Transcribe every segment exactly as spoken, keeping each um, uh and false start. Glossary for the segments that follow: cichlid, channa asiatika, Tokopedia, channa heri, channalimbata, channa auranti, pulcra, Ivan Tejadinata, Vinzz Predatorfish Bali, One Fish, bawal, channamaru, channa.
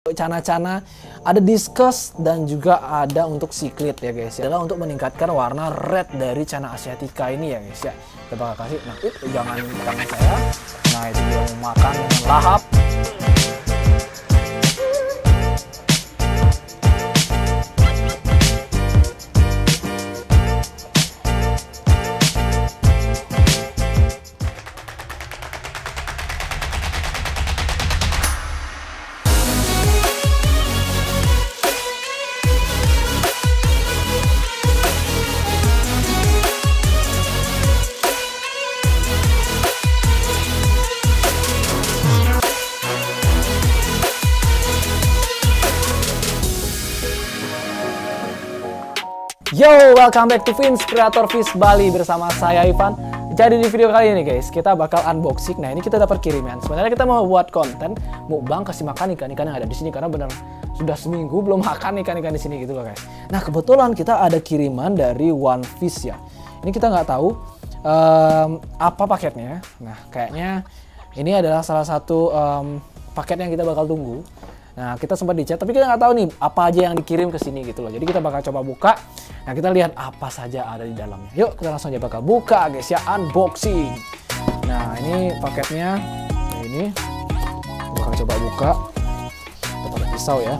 Channa-channa ada diskus dan juga ada untuk cichlid ya guys, adalah untuk meningkatkan warna red dari Channaasiatika ini ya guys ya. Kita bakal kasih, nah itu jangan makan saya, nah itu dia makan yang lahap. Yo, welcome back to Vinzz Predatorfish Bali bersama saya Ivan. Jadi di video kali ini guys, kita bakal unboxing. Nah ini kita dapat kiriman. Sebenarnya kita mau buat konten mukbang kasih makan ikan-ikan yang ada di sini karena bener sudah seminggu belum makan ikan-ikan di sini gitu loh guys. Nah kebetulan kita ada kiriman dari One Fish ya. Ini kita nggak tahu um, apa paketnya. Nah kayaknya ini adalah salah satu um, paket yang kita bakal tunggu. Nah kita sempat di chat tapi kita nggak tahu nih apa aja yang dikirim ke sini gitu loh. Jadi kita bakal coba buka. Nah kita lihat apa saja ada di dalamnya. Yuk kita langsung aja bakal buka guys ya, unboxing. Nah ini paketnya, nah, ini kita bakal coba buka. Kita pakai pisau ya.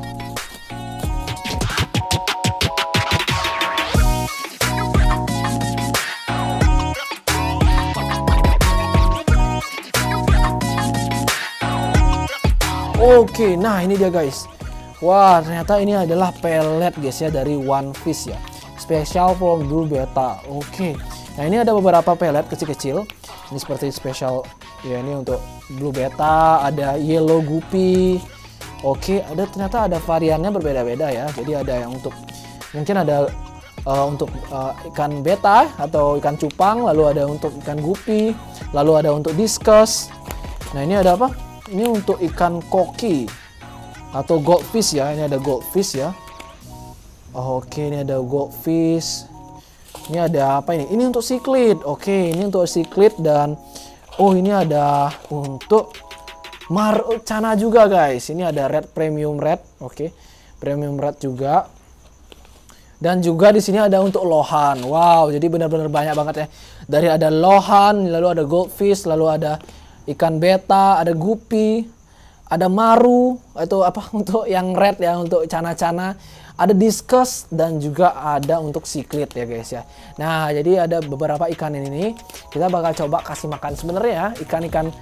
Oke, nah ini dia guys. Wah ternyata ini adalah pellet guys ya dari One Fish ya. Special from Blue Beta. Oke. Okay. Nah, ini ada beberapa pelet kecil-kecil. Ini seperti special ya, ini untuk Blue Beta, ada Yellow Guppy. Oke, okay. Ada ternyata ada variannya berbeda-beda ya. Jadi ada yang untuk mungkin ada uh, untuk uh, ikan beta atau ikan cupang, lalu ada untuk ikan guppy, lalu ada untuk diskus. Nah, ini ada apa? Ini untuk ikan koki atau goldfish ya. Ini ada goldfish ya. Oke, ini ada goldfish. Ini ada apa ini? Ini untuk cichlid. Oke, ini untuk cichlid dan oh ini ada untuk maru channa juga guys. Ini ada red premium red. Oke, premium red juga. Dan juga di sini ada untuk lohan. Wow, jadi benar-benar banyak banget ya. Dari ada lohan, lalu ada goldfish, lalu ada ikan beta, ada guppy, ada maru atau apa untuk yang red ya, untuk channa-channa. Ada diskus dan juga ada untuk cichlid ya guys ya. Nah jadi ada beberapa ikan ini kita bakal coba kasih makan. Sebenarnya ikan-ikan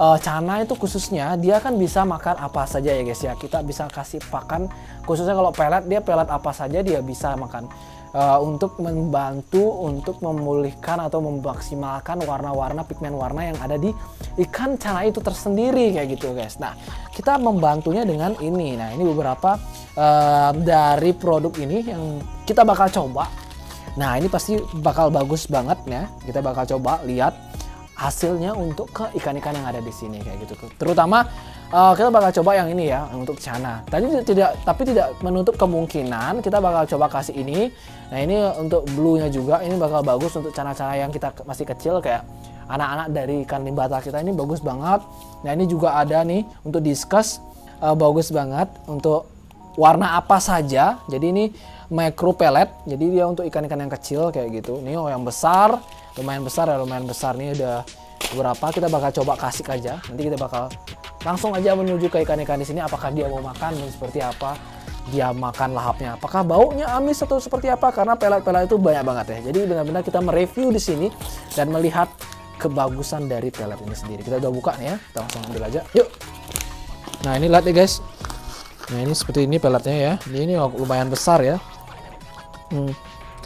uh, channa itu khususnya dia kan bisa makan apa saja ya guys ya. Kita bisa kasih pakan khususnya kalau pelet, dia pelet apa saja dia bisa makan. Uh, untuk membantu untuk memulihkan atau memaksimalkan warna-warna pigmen warna yang ada di ikan channa itu tersendiri kayak gitu guys. Nah kita membantunya dengan ini. Nah ini beberapa uh, dari produk ini yang kita bakal coba. Nah ini pasti bakal bagus banget ya. Kita bakal coba lihat hasilnya untuk ke ikan-ikan yang ada di sini kayak gitu. Terutama Uh, kita bakal coba yang ini ya, untuk channa. Tadi tidak, tapi tidak menutup kemungkinan kita bakal coba kasih ini. Nah ini untuk blue-nya juga, ini bakal bagus untuk channa-channa yang kita masih kecil kayak anak-anak dari ikan limbata kita ini bagus banget. Nah ini juga ada nih untuk diskus, uh, bagus banget untuk warna apa saja. Jadi ini micro pellet, jadi dia untuk ikan-ikan yang kecil kayak gitu. Ini oh yang besar, lumayan besar ya, lumayan besar nih udah berapa. Kita bakal coba kasih aja. Nanti kita bakal langsung aja menuju ke ikan-ikan di sini, apakah dia mau makan dan seperti apa dia makan lahapnya, apakah baunya amis atau seperti apa, karena pelet-pelet itu banyak banget ya. Jadi benar-benar kita mereview di sini dan melihat kebagusan dari pelet ini sendiri. Kita udah buka nih ya, kita langsung ambil aja yuk. Nah ini lihat ya guys, nah ini seperti ini peletnya ya, ini, ini lumayan besar ya. hmm,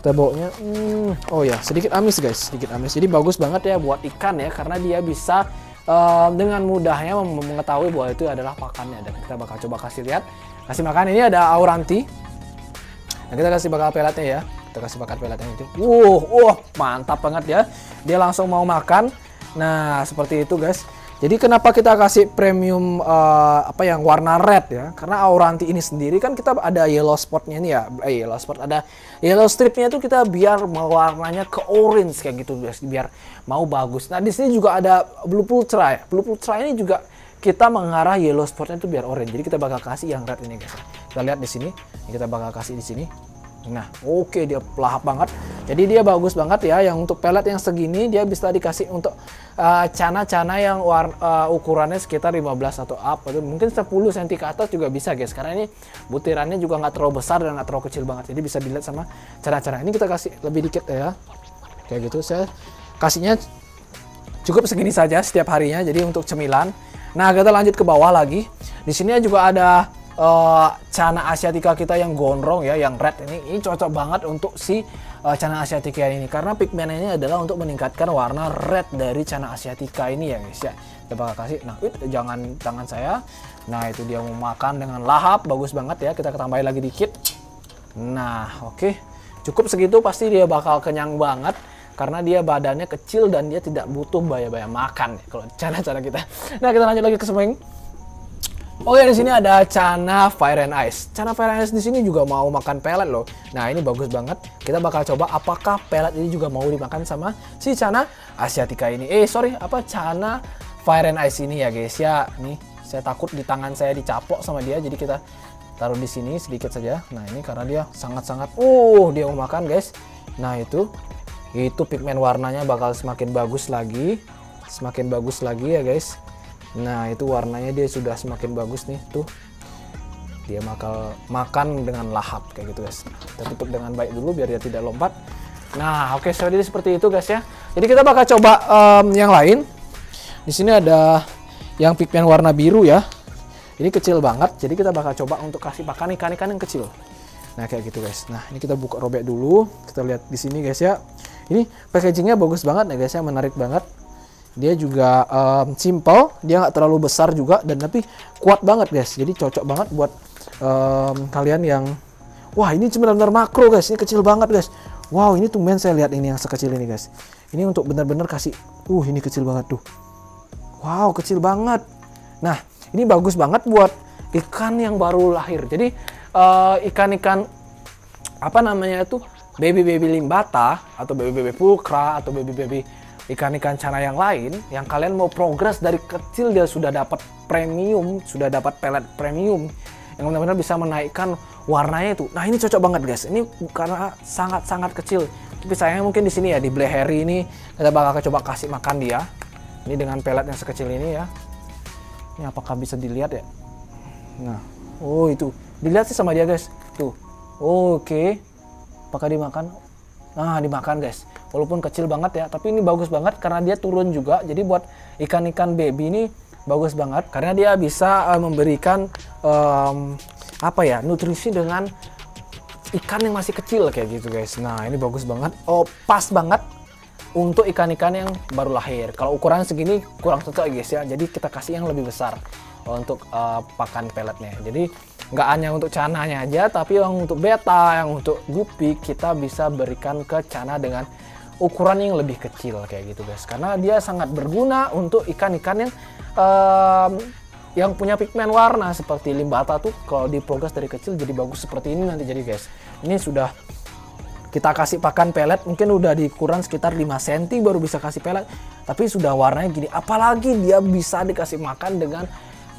kita baunya hmm, oh ya sedikit amis guys, sedikit amis. Jadi bagus banget ya buat ikan ya, karena dia bisa Uh, dengan mudahnya mengetahui bahwa itu adalah pakannya. Dan kita bakal coba kasih lihat, kasih makan. Ini ada auranti. Nah, kita kasih bakal pelatnya ya, kita kasih bakal pelatnya itu. Wuh, wuh, mantap banget ya. Dia langsung mau makan. Nah, seperti itu guys. Jadi kenapa kita kasih premium uh, apa yang warna red ya? Karena auranti ini sendiri kan kita ada yellow spotnya nih ya, eh, yellow spot ada yellow stripnya itu kita biar warnanya ke orange kayak gitu guys, biar mau bagus. Nah di sini juga ada blue pulcra ya. Blue pulcra ini juga kita mengarah yellow spotnya itu biar orange. Jadi kita bakal kasih yang red ini, guys. Kita lihat di sini, ini kita bakal kasih di sini. Nah, oke okay, dia lahap banget. Jadi dia bagus banget ya. Yang untuk pelet yang segini dia bisa dikasih untuk cana-cana uh, yang warna, uh, ukurannya sekitar lima belas atau up, atau mungkin sepuluh sentimeter ke atas juga bisa, guys. Karena ini butirannya juga nggak terlalu besar dan nggak terlalu kecil banget. Jadi bisa dilihat sama cana-cana. Ini kita kasih lebih dikit ya. Kayak gitu, saya kasihnya cukup segini saja setiap harinya. Jadi untuk cemilan. Nah, kita lanjut ke bawah lagi. Di sini juga ada Uh, Channaasiatika kita yang gondrong ya, yang red ini, ini cocok banget untuk si uh, Channaasiatika ini karena pigmennya ini adalah untuk meningkatkan warna red dari Channaasiatika ini ya, guys ya. Kita bakal kasih, nah it, jangan tangan saya. Nah, itu dia mau makan dengan lahap, bagus banget ya. Kita tambahin lagi dikit. Nah, oke. Okay. Cukup segitu pasti dia bakal kenyang banget. Karena dia badannya kecil dan dia tidak butuh baya-baya makan kalau cara-cara kita. Nah, kita lanjut lagi ke semeng. Oke, di sini ada Channa Fire and Ice. Channa Fire and Ice di sini juga mau makan pelet loh. Nah, ini bagus banget. Kita bakal coba apakah pelet ini juga mau dimakan sama si Channaasiatika ini. Eh, sorry, apa Channa Fire and Ice ini ya, guys ya. Nih, saya takut di tangan saya dicapok sama dia, jadi kita taruh di sini sedikit saja. Nah, ini karena dia sangat-sangat uh, dia mau makan, guys. Nah, itu itu pigmen warnanya bakal semakin bagus lagi. Semakin bagus lagi ya, guys. Nah, itu warnanya dia sudah semakin bagus nih, tuh. Dia bakal makan dengan lahap kayak gitu, guys. Kita tutup dengan baik dulu biar dia tidak lompat. Nah, oke, okay, so jadi seperti itu, guys ya. Jadi kita bakal coba um, yang lain. Di sini ada yang pigmen warna biru ya. Ini kecil banget, jadi kita bakal coba untuk kasih makan ikan-ikan yang kecil. Nah, kayak gitu, guys. Nah, ini kita buka robek dulu. Kita lihat di sini, guys ya. Ini packagingnya bagus banget ya, guys ya, menarik banget. Dia juga um, simple, dia nggak terlalu besar juga, dan tapi kuat banget, guys. Jadi cocok banget buat um, kalian yang, wah ini benar-benar makro, guys. Ini kecil banget, guys. Wow, ini tumben saya lihat ini yang sekecil ini, guys. Ini untuk benar-benar kasih, uh ini kecil banget tuh. Wow, kecil banget. Nah, ini bagus banget buat ikan yang baru lahir. Jadi ikan-ikan uh, apa namanya itu baby-baby limbata atau baby-baby pulkra atau baby-baby ikan-ikan channa yang lain, yang kalian mau progres dari kecil dia sudah dapat premium, sudah dapat pelet premium yang benar-benar bisa menaikkan warnanya itu. Nah, ini cocok banget, guys. Ini karena sangat-sangat kecil. Tapi sayangnya mungkin di sini ya, di Bleheri ini kita bakal coba kasih makan dia. Ini dengan pelet yang sekecil ini ya. Ini apakah bisa dilihat ya? Nah, oh itu. Dilihat sih sama dia, guys. Tuh. Oh, oke. Okay. Apakah dimakan? Nah, dimakan, guys. Walaupun kecil banget ya, tapi ini bagus banget karena dia turun juga. Jadi buat ikan-ikan baby ini bagus banget karena dia bisa uh, memberikan um, apa ya, nutrisi dengan ikan yang masih kecil kayak gitu, guys. Nah, ini bagus banget. Oh, pas banget untuk ikan-ikan yang baru lahir. Kalau ukuran segini kurang cocok, guys ya. Jadi kita kasih yang lebih besar untuk uh, pakan peletnya. Jadi nggak hanya untuk chananya aja, tapi yang untuk beta, yang untuk gupi kita bisa berikan ke channa dengan ukuran yang lebih kecil kayak gitu, guys, karena dia sangat berguna untuk ikan-ikan yang um, yang punya pigmen warna seperti limbata tuh. Kalau di progres dari kecil jadi bagus seperti ini nanti, jadi guys, ini sudah kita kasih pakan pelet mungkin udah dikurang sekitar lima sentimeter baru bisa kasih pelet, tapi sudah warnanya gini. Apalagi dia bisa dikasih makan dengan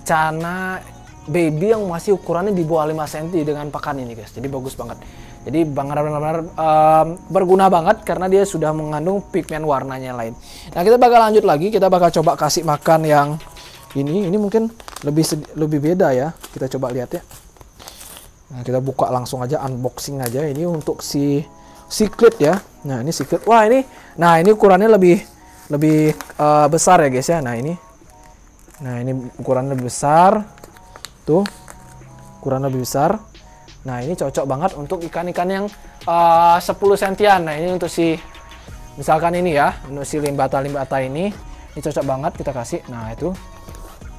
channa baby yang masih ukurannya di bawah lima sentimeter dengan pakan ini, guys. Jadi bagus banget. Jadi benar-benar um, berguna banget karena dia sudah mengandung pigmen warnanya lain. Nah, kita bakal lanjut lagi. Kita bakal coba kasih makan yang ini. Ini mungkin lebih lebih beda ya. Kita coba lihat ya. Nah, kita buka langsung aja, unboxing aja. Ini untuk si cichlid ya. Nah, ini cichlid. Wah, ini. Nah, ini ukurannya lebih lebih uh, besar ya, guys ya. Nah, ini. Nah, ini ukurannya lebih besar. Tuh, ukuran lebih besar. Nah, ini cocok banget untuk ikan-ikan yang uh, sepuluh sentimeter. Nah, ini untuk si, misalkan ini ya, untuk si limbata-limbata ini, ini cocok banget kita kasih. Nah, itu,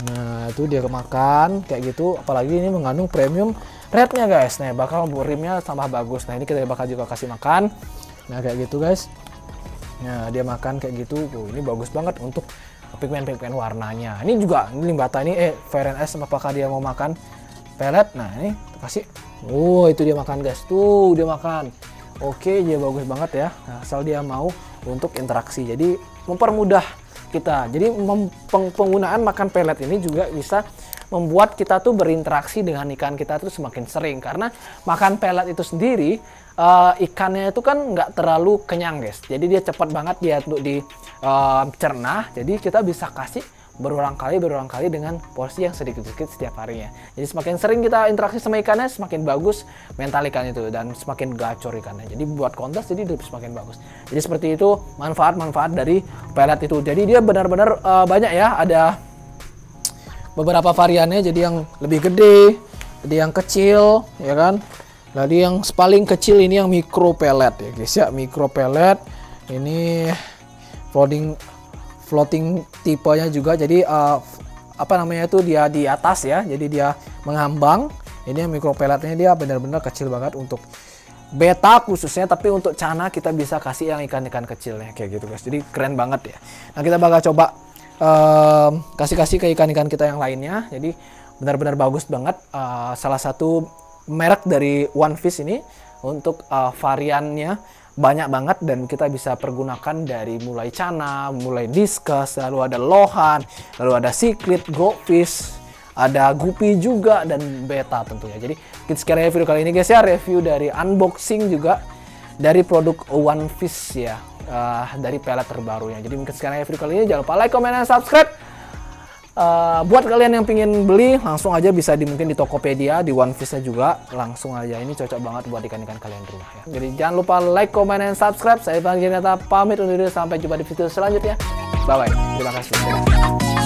nah itu dia kemakan kayak gitu. Apalagi ini mengandung premium rednya, guys. Nah, bakal rimnya tambah bagus. Nah, ini kita bakal juga kasih makan. Nah, kayak gitu, guys. Nah, dia makan kayak gitu. Tuh, ini bagus banget untuk pigmen-pigmen warnanya. Ini juga ini limbata ini eh Fire and Ice, apakah dia mau makan pelet? Nah, ini kasih. Oh, itu dia makan, guys. Tuh, dia makan. Oke, dia bagus banget ya. Nah, asal dia mau untuk interaksi. Jadi mempermudah kita. Jadi penggunaan makan pelet ini juga bisa membuat kita tuh berinteraksi dengan ikan kita tuh semakin sering, karena makan pelet itu sendiri uh, ikannya itu kan nggak terlalu kenyang, guys. Jadi dia cepat banget dia untuk dicerna. Uh, jadi kita bisa kasih berulang kali berulang kali dengan porsi yang sedikit-sedikit setiap harinya. Jadi semakin sering kita interaksi sama ikannya, semakin bagus mental ikan itu dan semakin gacor ikannya. Jadi buat kontes jadi lebih semakin bagus. Jadi seperti itu manfaat-manfaat dari pelet itu. Jadi dia benar-benar uh, banyak ya, ada beberapa variannya. Jadi yang lebih gede, jadi yang kecil, ya kan. Jadi yang paling kecil ini yang micro pellet ya guys ya, micro pellet ini floating floating tipenya juga. Jadi uh, apa namanya itu dia di atas ya, jadi dia mengambang. Ini yang micro pelletnya dia benar-benar kecil banget untuk betta khususnya, tapi untuk channa kita bisa kasih yang ikan-ikan kecilnya kayak gitu guys. Jadi keren banget ya. Nah kita bakal coba kasih-kasih um, ke ikan-ikan kita yang lainnya. Jadi benar-benar bagus banget. Uh, salah satu merek dari One Fish ini untuk uh, variannya banyak banget dan kita bisa pergunakan dari mulai channa, mulai discus, lalu ada lohan, lalu ada cichlid, goldfish, ada gupi juga dan betta tentunya. Jadi kita sekian review kali ini guys ya, review dari unboxing juga dari produk One Fish ya. Uh, dari pelet terbarunya. Jadi mungkin sekarang video kali ini jangan lupa like, komen, dan subscribe. Uh, buat kalian yang pingin beli langsung aja bisa di mungkin di Tokopedia, di One Fish-nya juga langsung aja. Ini cocok banget buat ikan-ikan kalian di rumah ya. Jadi jangan lupa like, komen, dan subscribe. Saya Ivan Tejadinata pamit undur diri, sampai jumpa di video selanjutnya. Bye bye. Terima kasih.